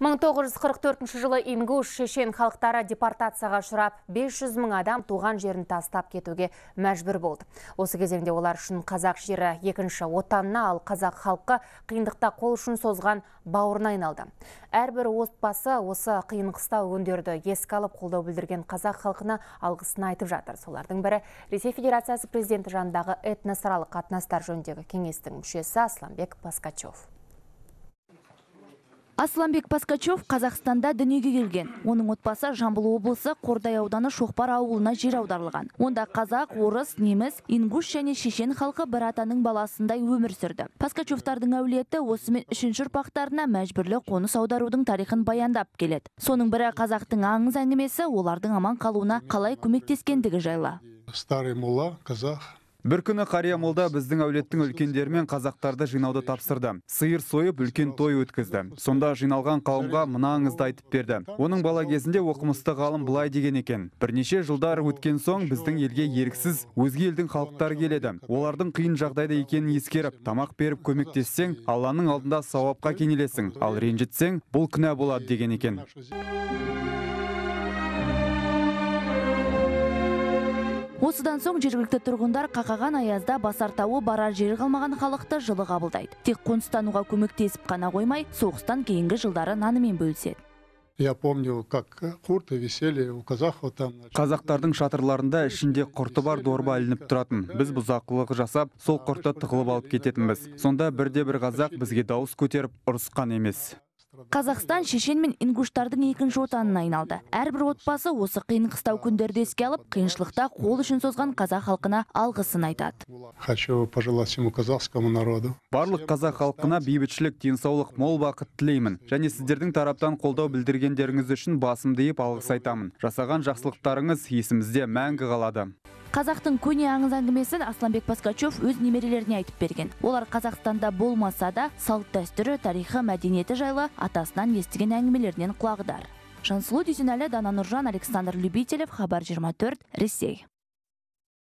1944 жылы ингуш шешен халықтары депортацияға ұшырап, 500 мың адам туған жерін тастап кетуге мәжбүр болды. Осы кезеңде олар үшін қазақ жері екінші отанына, ал қазақ халқы қиындықта қол ұшын созған бауырына айналды. Әрбір отбасы осы қиын-қыстау күндерді еске алып қолдау білдірген қазақ халқына алғысын айтып жатыр. Солардың бірі Ресей Федерациясы президенті жанындағы этносаралық қатынастар жөніндегі кеңестің мүшесі Асламбек Паскачев. Асламбек Паскачев Қазақстанда дүниеге келген. Оның отбасы Жамбыл облысы Қордай ауданы Шоқпар ауылына жер аударылған. Онда қазақ, орыс, неміс, ингуш және шешен халқы бір атаның баласындай өмір сүрді. Паскачевтардың әулеті осымен үшінші ұрпақтарына мәжбүрлі қоныс аударудың тарихын баяндап келеді. Соның бірі қазақтың аңыз әңгімесі, олардың аман қалуына қалай көмектескендігі жайлы. Старый мулла қазақ. Бір күні қария молда біздің әулеттің үлкендерімен қазақтарды жинауды тапсырды. Сиыр сойып, үлкен той өткізді. Сонда жиналған қауымға мына аңызды айтып берді. Оның бала кезінде оқымысты ғалым былай деген екен: бірнеше жылдар өткен соң біздің елге еріксіз өзге елдің халықтары келеді. Олардың қиын жағдайда екенін ескеріп, тамақ беріп көмектессең, Алланың алдында сауапқа кенелесің, ал ренжітсең, бұл күнә болады деген екен. Осыдан соң жергілікті тұрғындар қақаған аязда басартауы барар жері қалмаған халықты жылы қабылдайды. Тек қоныстануға көмектесіп қана қоймай, соғыстан кейінгі жылдары нанымен бөліседі. Я помню, как курты висели у казахов там. Қазақтардың шатырларында ішінде құрты бар дорба ілініп тұратын. Біз бұзақылық жасап, сол құрты тығылып алып кететінбіз. Сонда бірде-бір қазақ бізге дауыс көтеріп ұрысқан емес. Қазақстан шешен мен ингуштардың екінші отанына айналды. Әрбір отбасы осы қиын-қыстау күндерді еске алып, қиыншылықта қол үшін созған қазақ халқына алғысын айтады. Хочу пожелать всему казахскому народу. Барлық қазақ халқына бейбітшілік, денсаулық, мол бақыт тілеймін. Және сіздердің тараптан қолдау білдіргендеріңіз үшін басымды иіп алғыс айтамын. Жасаған жақсылықтарыңыз есімізде мәңгі қалады. Қазақтың көне аңыз әңгімесін Асламбек Паскачев өз немерелеріне айтып берген. Олар Қазақстанда болмаса да, салт-дәстүрі, тарихы, мәдениеті жайлы атасынан естіген әңгімелерінен құлағдар. Жансұлу Дүйсенәлі, Дана Нұржан, Александр Любителев, Хабар 24, Ресей.